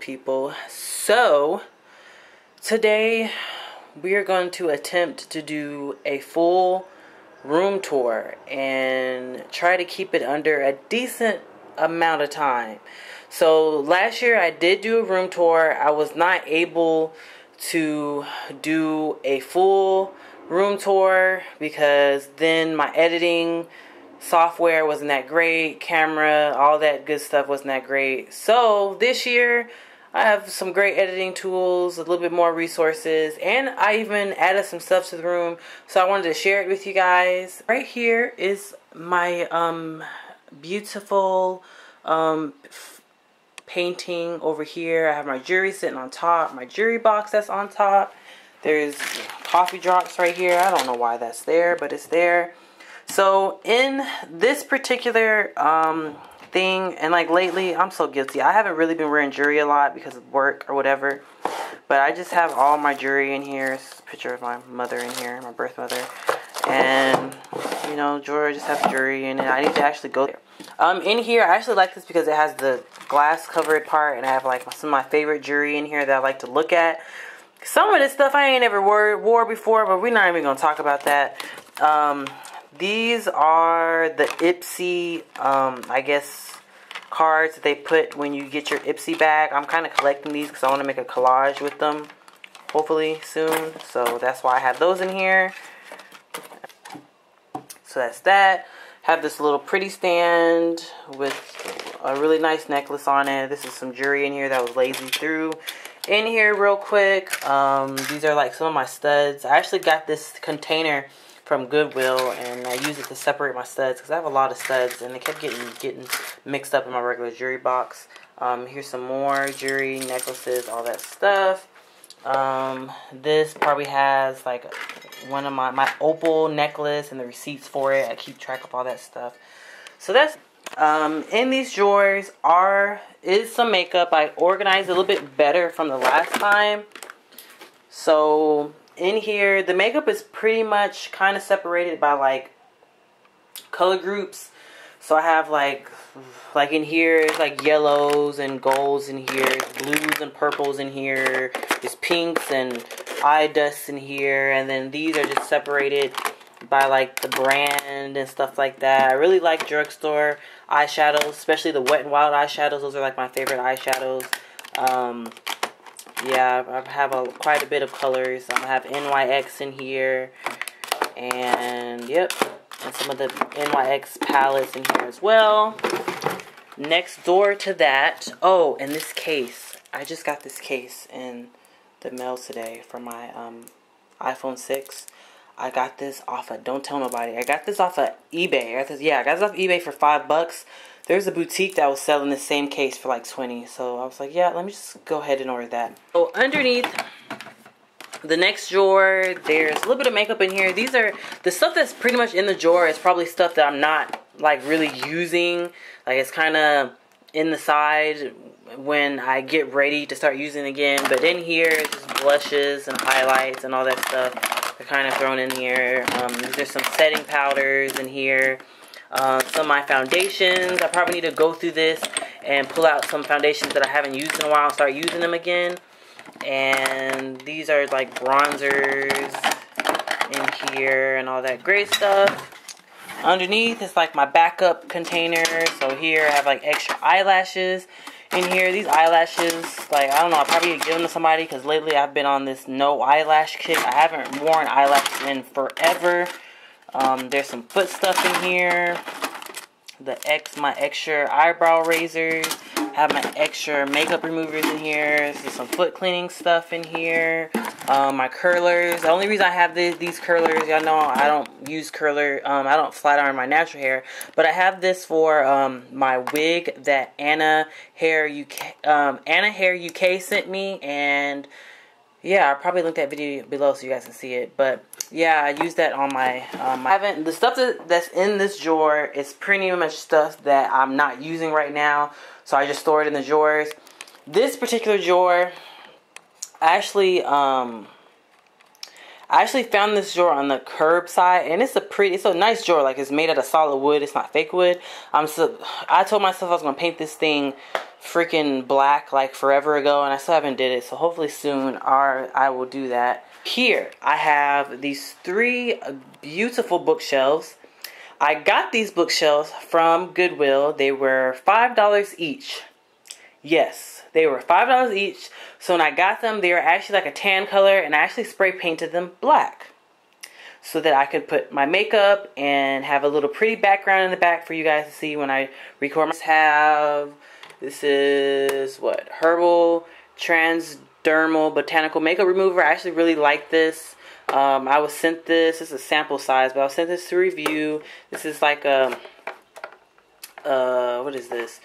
beautiful people. So today we are going to attempt to do a full room tour and try to keep it under a decent amount of time. So last year I did do a room tour. I was not able to do a full room tour because then my editing software wasn't that great, camera, all that good stuff wasn't that great. So this year I have some great editing tools, a little bit more resources, and I even added some stuff to the room, so I wanted to share it with you guys. Right here is my beautiful painting over here. I have my jewelry sitting on top, my jewelry box that's on top. There's coffee drops right here. I don't know why that's there, but it's there. So in this particular thing, and like lately, I'm so guilty. I haven't really been wearing jewelry a lot because of work or whatever, but I just have all my jewelry in here. It's a picture of my mother in here, my birth mother, and you know, jewelry. I just have jewelry in it. I need to actually go there. In here, I actually like this because it has the glass covered part, and I have like some of my favorite jewelry in here that I like to look at. Some of this stuff I ain't ever wore before, but we're not even gonna talk about that. These are the Ipsy, I guess, cards that they put when you get your Ipsy bag. I'm kind of collecting these because I want to make a collage with them, hopefully soon. So that's why I have those in here. So that's that. Have this little pretty stand with a really nice necklace on it. This is some jewelry in here that was lazy through. In here real quick, these are like some of my studs. I actually got this container from Goodwill, and I use it to separate my studs because I have a lot of studs, and they kept getting mixed up in my regular jewelry box. Here's some more jewelry, necklaces, all that stuff. This probably has like one of my opal necklace and the receipts for it. I keep track of all that stuff. So that's in these drawers is some makeup. I organized a little bit better from the last time. So in here, the makeup is pretty much kind of separated by like color groups. So I have like in here, it's like yellows and golds in here, blues and purples in here, there's pinks and eye dusts in here, and then these are just separated by like the brand and stuff like that. I really like drugstore eyeshadows, especially the Wet n Wild eyeshadows. Those are like my favorite eyeshadows. Yeah, I have quite a bit of colors. I have NYX in here, and yep, and some of the NYX palettes in here as well. Next door to that, oh, and this case. I just got this case in the mail today for my iPhone 6. I got this off of, don't tell nobody, I got this off of eBay. Yeah, I got this off eBay for $5. There's a boutique that was selling the same case for like 20. So I was like, yeah, let me just go ahead and order that. So underneath the next drawer, there's a little bit of makeup in here. These are, the stuff that's pretty much in the drawer is probably stuff that I'm not like really using. Like it's kind of in the side when I get ready to start using again. But in here, it's just blushes and highlights and all that stuff. They're kind of thrown in here. There's some setting powders in here. Some of my foundations. I probably need to go through this and pull out some foundations that I haven't used in a while and start using them again. And these are like bronzers in here and all that great stuff. Underneath is like my backup container. So here I have like extra eyelashes in here. These eyelashes, like, I don't know, I'll probably give them to somebody because lately I've been on this no eyelash kick. I haven't worn eyelashes in forever. There's some foot stuff in here. My extra eyebrow razors. I have my extra makeup removers in here. There's some foot cleaning stuff in here. My curlers. The only reason I have these curlers, y'all know I don't use curler. I don't flat iron my natural hair, but I have this for my wig that Anna Hair UK sent me, and yeah, I'll probably link that video below so you guys can see it. But yeah, I use that on my. The stuff that's in this drawer is pretty much stuff that I'm not using right now, so I just store it in the drawers. This particular drawer. I actually found this drawer on the curbside, and it's a nice drawer. Like, it's made out of solid wood. It's not fake wood. I told myself I was gonna paint this thing freaking black like forever ago, and I still haven't did it, so hopefully soon I will do that. Here I have these three beautiful bookshelves. I got these bookshelves from Goodwill. They were $5 each. Yes, they were $5 each. So when I got them, they were actually like a tan color, and I actually spray painted them black so that I could put my makeup and have a little pretty background in the back for you guys to see when I record. This is what? Herbal Transdermal Botanical Makeup Remover. I actually really like this. I was sent this. This is a sample size, but I was sent this to review. This is like a, what is this?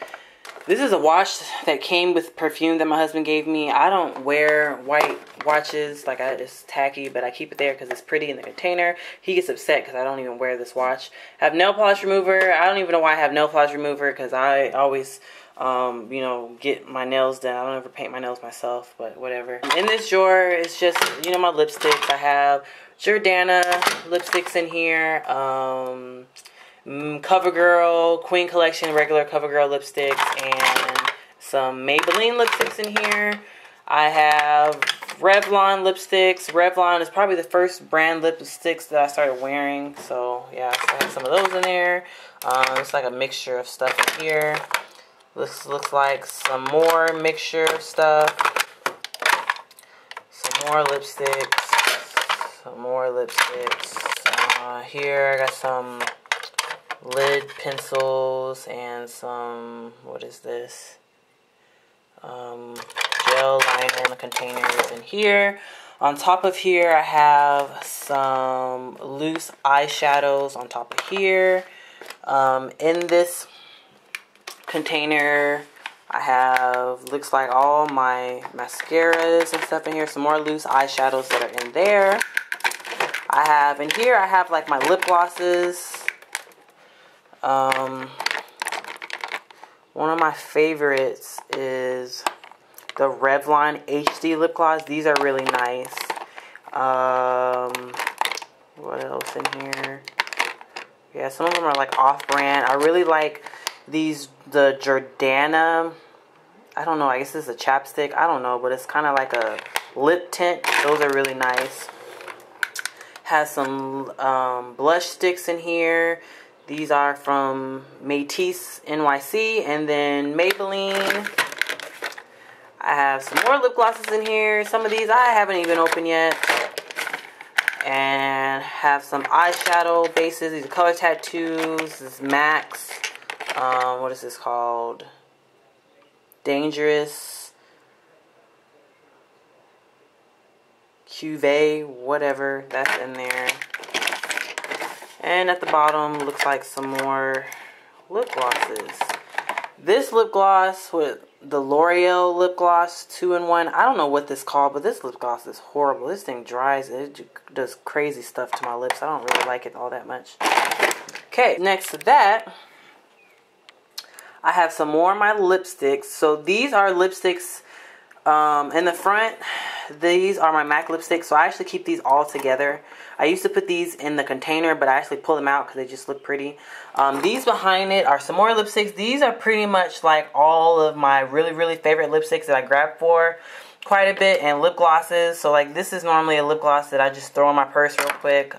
This is a wash that came with perfume that my husband gave me. I don't wear white watches. Like, it's tacky, but I keep it there because it's pretty in the container. He gets upset because I don't even wear this watch. I have nail polish remover. I don't even know why I have nail polish remover because I always, you know, get my nails done. I don't ever paint my nails myself, but whatever. In this drawer, it's just, you know, my lipsticks. I have Jordana lipsticks in here. CoverGirl Queen Collection regular CoverGirl lipsticks and some Maybelline lipsticks in here. I have Revlon lipsticks. Revlon is probably the first brand lipsticks that I started wearing, so yeah, I have some of those in there. It's like a mixture of stuff in here. This looks like some more mixture of stuff. Some more lipsticks. Some more lipsticks. Here I got some lid pencils and some, what is this, gel liner containers in here. On top of here I have some loose eyeshadows on top of here. In this container I have, looks like all my mascaras and stuff in here. Some more loose eyeshadows that are in there. I have in here, I have like my lip glosses. One of my favorites is the Revlon HD lip gloss. These are really nice. What else in here? Yeah, some of them are like off-brand. I really like these, the Jordana. I don't know, I guess this is a chapstick. I don't know, but it's kind of like a lip tint. Those are really nice. Has some blush sticks in here. These are from Matisse NYC and then Maybelline. I have some more lip glosses in here. Some of these I haven't even opened yet. And have some eyeshadow bases. These are color tattoos. This is MAC. What is this called? Dangerous Cuvee, whatever. That's in there. And at the bottom looks like some more lip glosses. This lip gloss with the L'Oreal lip gloss 2-in-1. I don't know what this is called, but this lip gloss is horrible. This thing dries. It does crazy stuff to my lips. I don't really like it all that much. Okay, next to that, I have some more of my lipsticks. So these are lipsticks in the front. These are my MAC lipsticks, so I actually keep these all together. I used to put these in the container, but I actually pull them out because they just look pretty. These behind it are some more lipsticks. These are pretty much like all of my really, really favorite lipsticks that I grabbed for quite a bit, and lip glosses. So like this is normally a lip gloss that I just throw in my purse real quick.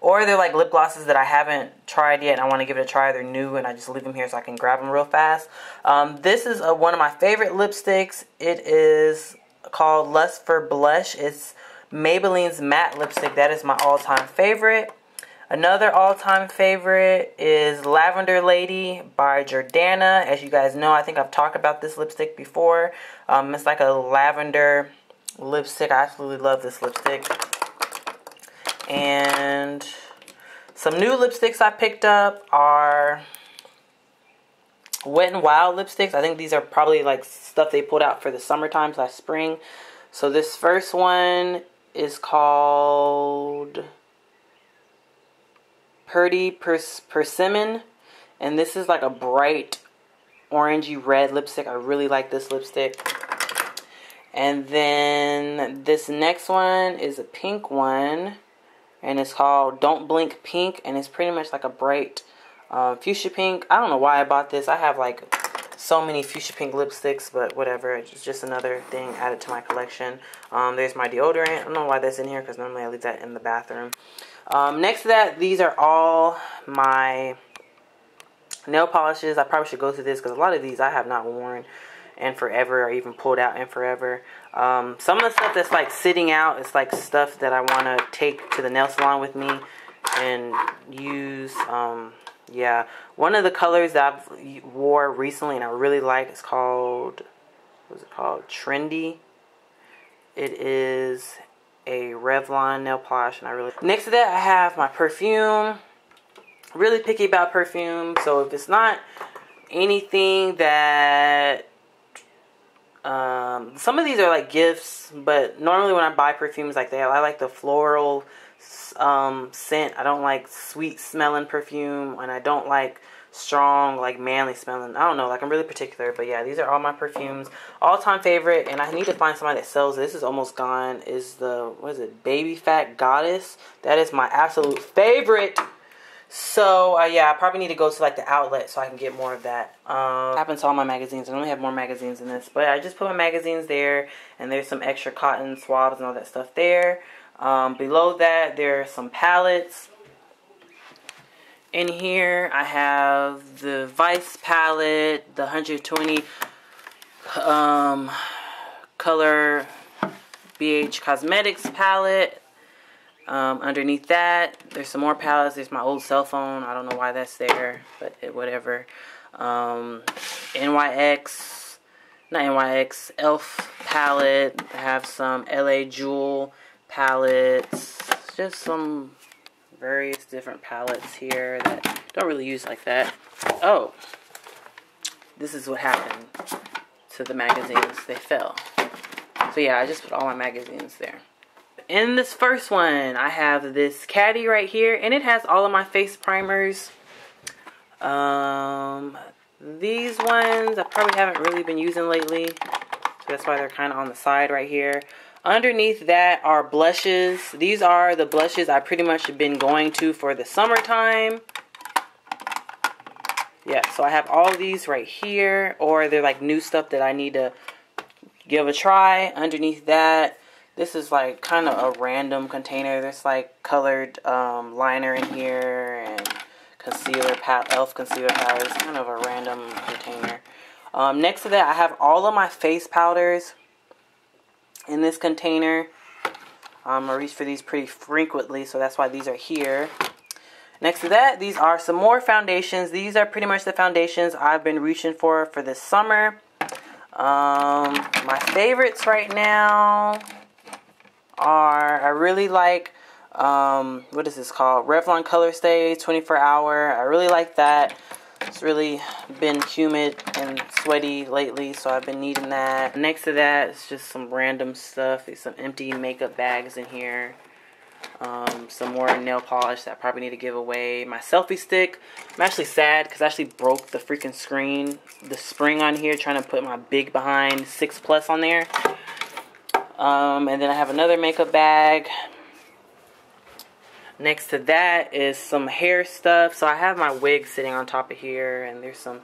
Or they're like lip glosses that I haven't tried yet and I want to give it a try. They're new and I just leave them here so I can grab them real fast. This is one of my favorite lipsticks. It is called Lust for Blush. It's Maybelline's matte lipstick. That is my all-time favorite. Another all-time favorite is Lavender Lady by Jordana. As you guys know, I think I've talked about this lipstick before. It's like a lavender lipstick. I absolutely love this lipstick. And some new lipsticks I picked up are Wet n Wild lipsticks. I think these are probably like stuff they pulled out for the summertime slash spring. So this first one is called Purdy Pers Persimmon. And this is like a bright orangey red lipstick. I really like this lipstick. And then this next one is a pink one. And it's called Don't Blink Pink, and it's pretty much like a bright Fuchsia pink. I don't know why I bought this. I have like so many fuchsia pink lipsticks, but whatever. It's just another thing added to my collection. There's my deodorant. I don't know why that's in here because normally I leave that in the bathroom. Next to that, these are all my nail polishes. I probably should go through this because a lot of these I have not worn in forever or even pulled out in forever. Some of the stuff that's like sitting out is like stuff that I want to take to the nail salon with me and use. Yeah, one of the colors that I've wore recently and I really like is called, what's it called? Trendy. It is a Revlon nail polish and I really... Next to that I have my perfume. Really picky about perfume, so if it's not anything that some of these are like gifts, but normally when I buy perfumes like that, I like the floral scent. I don't like sweet smelling perfume and I don't like strong, like manly smelling. I don't know, like I'm really particular. But yeah, these are all my perfumes, all-time favorite, and I need to find somebody that sells this. Is almost gone. Is the, what is it, Baby Fat Goddess? That is my absolute favorite. So yeah, I probably need to go to like the outlet so I can get more of that. Happens to all my magazines. I only have more magazines than this, but I just put my magazines there, and there's some extra cotton swabs and all that stuff there. Below that there are some palettes. In here I have the Vice palette, the 120 color BH Cosmetics palette. Underneath that there's some more palettes. There's my old cell phone. I don't know why that's there, but it, whatever. Not NYX, Elf palette. I have some LA Jewel palettes, just some various different palettes here that I don't really use like that. Oh, this is what happened to the magazines. They fell. So yeah, I just put all my magazines there. In this first one, I have this caddy right here, and it has all of my face primers. These ones I probably haven't really been using lately, so that's why they're kind of on the side right here. Underneath that are blushes. These are the blushes I pretty much have been going to for the summertime. Yeah, so I have all these right here, or they're like new stuff that I need to give a try. Underneath that, this is like kind of a random container. There's like colored liner in here and concealer, Elf concealer powder. It's kind of a random container. Next to that, I have all of my face powders in this container. I reach for these pretty frequently, so that's why these are here. Next to that, these are some more foundations. These are pretty much the foundations I've been reaching for this summer. My favorites right now are, I really like, what is this called? Revlon Color Stay 24 hour. I really like that. It's really been humid and sweaty lately, so I've been needing that. Next to that, it's just some random stuff. There's some empty makeup bags in here. Some more nail polish that I probably need to give away. My selfie stick. I'm actually sad because I actually broke the freaking screen, the spring on here, trying to put my big behind 6 Plus on there. And then I have another makeup bag. Next to that is some hair stuff. So I have my wig sitting on top of here, and there's some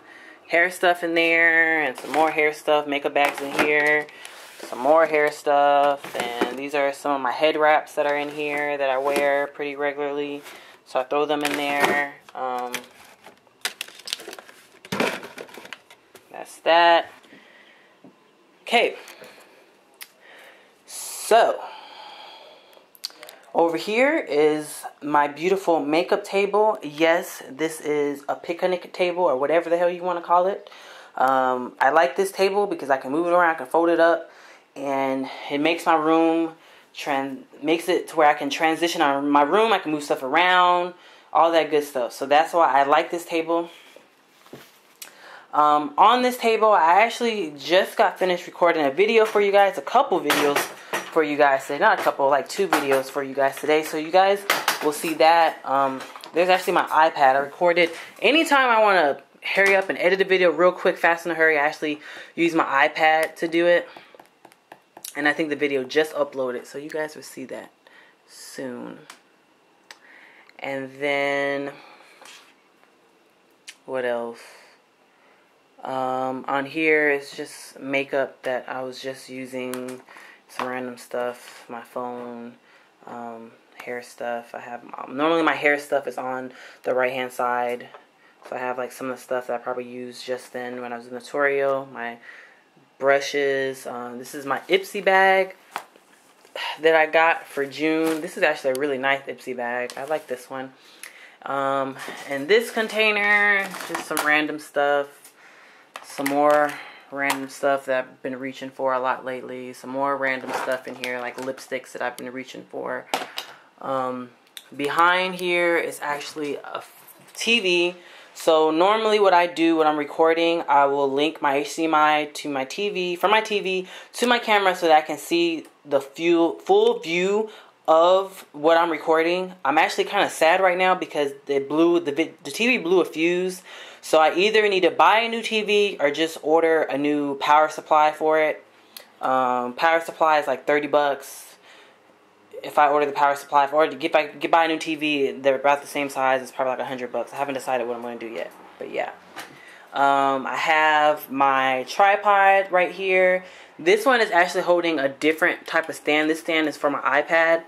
hair stuff in there, and some more hair stuff, makeup bags in here, some more hair stuff, and these are some of my head wraps that are in here that I wear pretty regularly, so I throw them in there. That's that. Okay, so over here is my beautiful makeup table. Yes, this is a picnic table or whatever the hell you want to call it. I like this table because I can move it around, I can fold it up, and it makes my room, makes it to where I can transition on my room. I can move stuff around, all that good stuff. So that's why I like this table. On this table, I actually just got finished recording a video for you guys, a couple videos for you guys today, not a couple, like 2 videos for you guys today, so you guys will see that. There's actually my iPad. I recorded anytime I want to hurry up and edit a video real quick, fast in a hurry, I actually use my iPad to do it, and I think the video just uploaded, so you guys will see that soon. And then What else? On here it's just makeup that I was just using, some random stuff, my phone, hair stuff. I have normally my hair stuff is on the right hand side, so I have like some of the stuff that I probably used just then when I was in the tutorial, my brushes. This is my Ipsy bag that I got for June. This is actually a really nice Ipsy bag. I like this one. And this container, just some random stuff, some more random stuff that I've been reaching for a lot lately, some more random stuff in here like lipsticks that I've been reaching for. Behind here is actually a TV. So normally what I do when I'm recording, I will link my HDMI to my TV, from my TV to my camera so that I can see the full view of what I'm recording. I'm actually kind of sad right now because the TV blew a fuse. So I either need to buy a new TV or just order a new power supply for it. Power supply is like $30. If I order the power supply, if I order, buy a new TV, they're about the same size. It's probably like $100. I haven't decided what I'm going to do yet, but yeah. I have my tripod right here. This one is actually holding a different type of stand. This stand is for my iPad,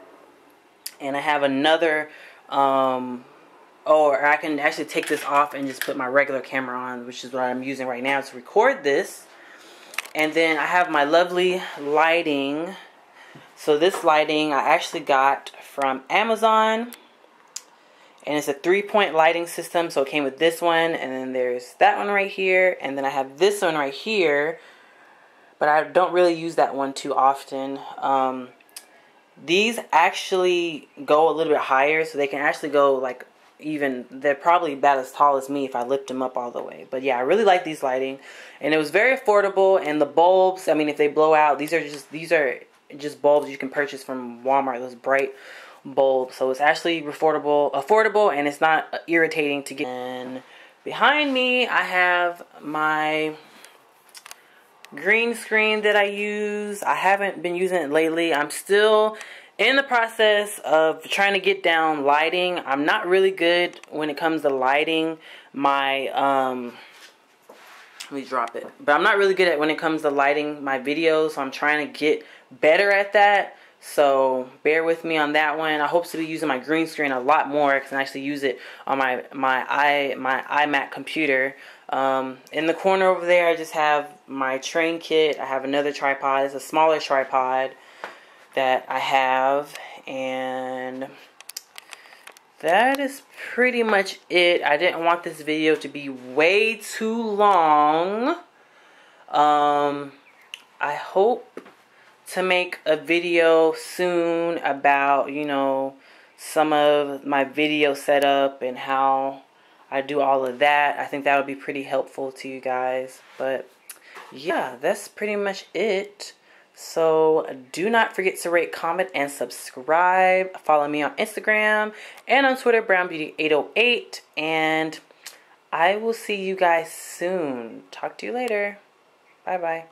and I have another. Or I can actually take this off and just put my regular camera on, which is what I'm using right now to record this. And then I have my lovely lighting. So this lighting I actually got from Amazon, and it's a 3-point lighting system. So it came with this one, and then there's that one right here, and then I have this one right here, but I don't really use that one too often. These actually go a little bit higher, so they can actually go like even, they're probably about as tall as me if I lift them up all the way. But yeah, I really like these lighting, and it was very affordable. And the bulbs, I mean, if they blow out, these are just bulbs you can purchase from Walmart, those bright bulbs. So it's actually affordable, and it's not irritating to get. And behind me I have my green screen that I use. I haven't been using it lately. I'm still in the process of trying to get down lighting. I'm not really good when it comes to lighting my let me drop it. But I'm not really good at when it comes to lighting my videos, so I'm trying to get better at that. So bear with me on that one. I hope to be using my green screen a lot more because I actually use it on my iMac computer. In the corner over there, I just have my train kit. I have another tripod. It's a smaller tripod that I have, and that is pretty much it. I didn't want this video to be way too long. I hope to make a video soon about, you know, some of my video setup and how I do all of that. I think that would be pretty helpful to you guys. But yeah, that's pretty much it. So do not forget to rate, comment, and subscribe. Follow me on Instagram and on Twitter, BrownBeauty808. And I will see you guys soon. Talk to you later. Bye-bye.